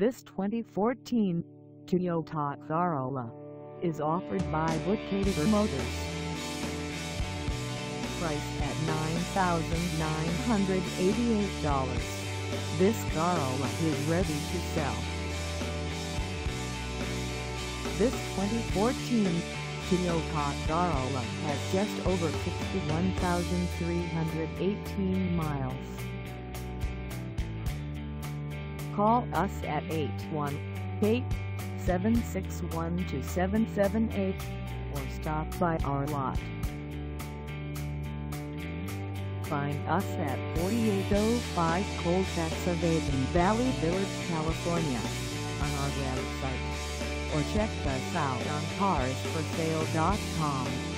This 2014 Toyota Corolla is offered by Boktor Motors. Priced at $9,988, this Corolla is ready to sell. This 2014 Toyota Corolla has just over 51,318 miles. Call us at 818-761-2778 or stop by our lot. Find us at 4805 Colfax Ave in Valley Village, California, on our website, or check us out on carsforsale.com.